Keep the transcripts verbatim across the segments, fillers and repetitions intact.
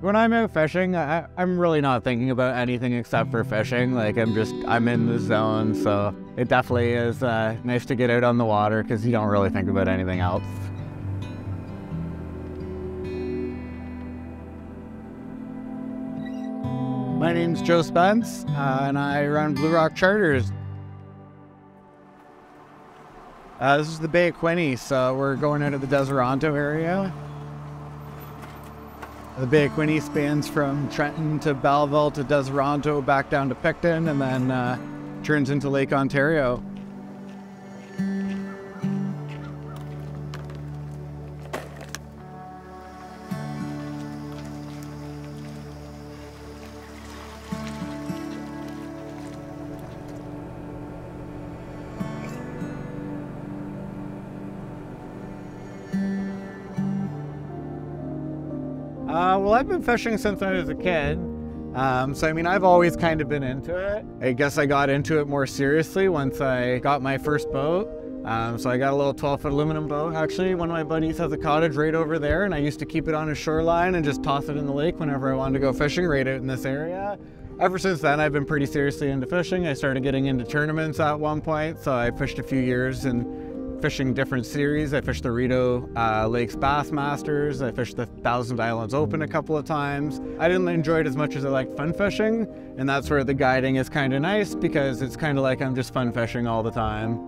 When I'm out fishing, I, I'm really not thinking about anything except for fishing. Like, I'm just, I'm in the zone, so it definitely is uh, nice to get out on the water because you don't really think about anything else. My name's Joe Spence, uh, and I run Blue Rock Charters. Uh, this is the Bay of Quinte, so we're going out of the Deseronto area. The Bay of Quinte spans from Trenton to Belleville to Deseronto, back down to Picton, and then uh, turns into Lake Ontario. Uh, well, I've been fishing since I was a kid, um, so I mean, I've always kind of been into it. I guess I got into it more seriously once I got my first boat. Um, so I got a little twelve foot aluminum boat. Actually, one of my buddies has a cottage right over there, and I used to keep it on his shoreline and just toss it in the lake whenever I wanted to go fishing right out in this area. Ever since then, I've been pretty seriously into fishing. I started getting into tournaments at one point, so I fished a few years and fishing different series. I fished the Rideau uh, Lakes Bassmasters. I fished the Thousand Islands Open a couple of times. I didn't enjoy it as much as I liked fun fishing, and that's where the guiding is kind of nice because it's kind of like I'm just fun fishing all the time.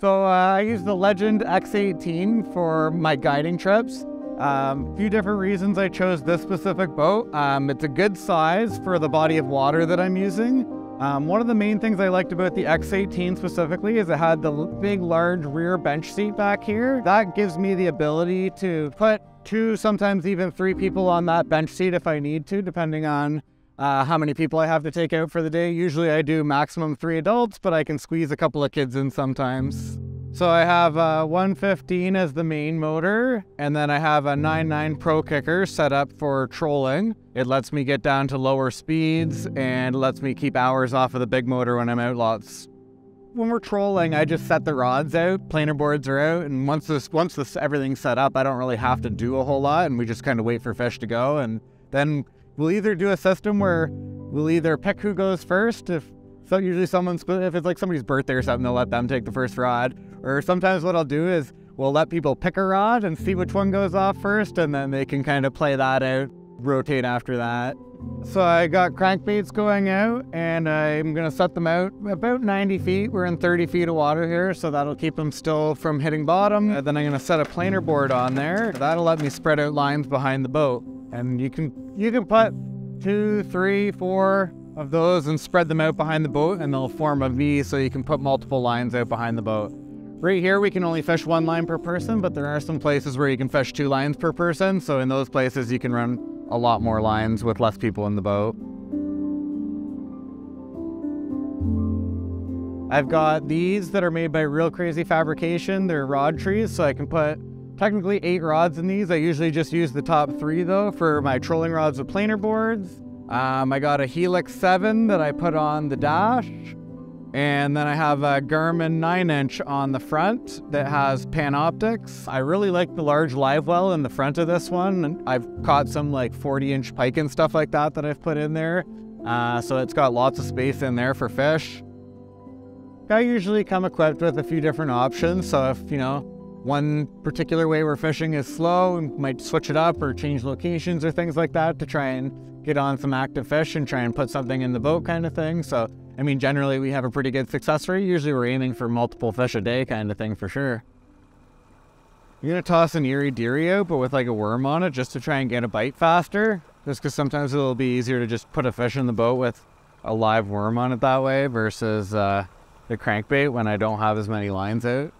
So uh, I use the Legend X eighteen for my guiding trips. A um, few different reasons I chose this specific boat. Um, it's a good size for the body of water that I'm using. Um, one of the main things I liked about the X eighteen specifically is it had the big, large rear bench seat back here. That gives me the ability to put two, sometimes even three people on that bench seat if I need to, depending on uh, how many people I have to take out for the day. Usually I do maximum three adults, but I can squeeze a couple of kids in sometimes. So I have a one fifteen as the main motor, and then I have a nine nine Pro Kicker set up for trolling. It lets me get down to lower speeds and lets me keep hours off of the big motor when I'm out lots. When we're trolling, I just set the rods out, planer boards are out, and once this, once this everything's set up, I don't really have to do a whole lot, and we just kind of wait for fish to go, and then we'll either do a system where we'll either pick who goes first, if So usually someone's, if it's like somebody's birthday or something, they'll let them take the first rod. Or sometimes what I'll do is we'll let people pick a rod and see which one goes off first, and then they can kind of play that out, rotate after that. So I got crankbaits going out, and I'm gonna set them out about ninety feet. We're in thirty feet of water here, so that'll keep them still from hitting bottom. And then I'm gonna set a planer board on there. That'll let me spread out lines behind the boat. And you can, you can put two, three, four, of those and spread them out behind the boat, and they'll form a V, so you can put multiple lines out behind the boat. Right here we can only fish one line per person, but there are some places where you can fish two lines per person, so in those places you can run a lot more lines with less people in the boat. I've got these that are made by Real Crazy Fabrication. They're rod trees, so I can put technically eight rods in these. I usually just use the top three though for my trolling rods with planer boards. Um, I got a Helix seven that I put on the dash, and then I have a Garmin nine inch on the front that has Panoptix. I really like the large live well in the front of this one. I've caught some like forty inch pike and stuff like that that I've put in there, uh, so it's got lots of space in there for fish. I usually come equipped with a few different options, so if, you know, one particular way we're fishing is slow, we might switch it up or change locations or things like that to try and get on some active fish and try and put something in the boat kind of thing. So, I mean, generally we have a pretty good success rate. Usually we're aiming for multiple fish a day kind of thing for sure. You're gonna toss an Erie Dearie out, but with like a worm on it, just to try and get a bite faster. Just because sometimes it'll be easier to just put a fish in the boat with a live worm on it that way versus uh, the crankbait when I don't have as many lines out.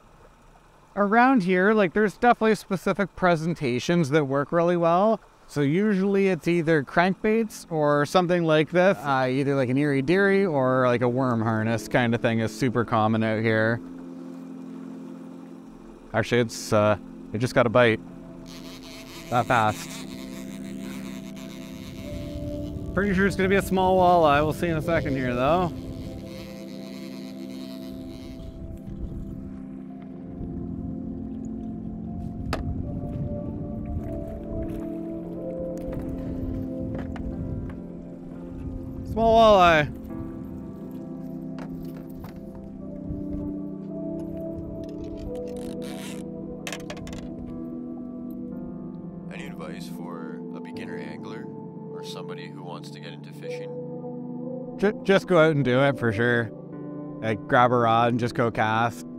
Around here, like, there's definitely specific presentations that work really well. So usually it's either crankbaits or something like this, uh, either like an Erie Dearie or like a worm harness kind of thing is super common out here. Actually, it's uh, it just got a bite that fast. Pretty sure it's gonna be a small walleye. We'll see in a second here though. Small walleye. Any advice for a beginner angler or somebody who wants to get into fishing? Just go out and do it for sure. Like grab a rod and just go cast.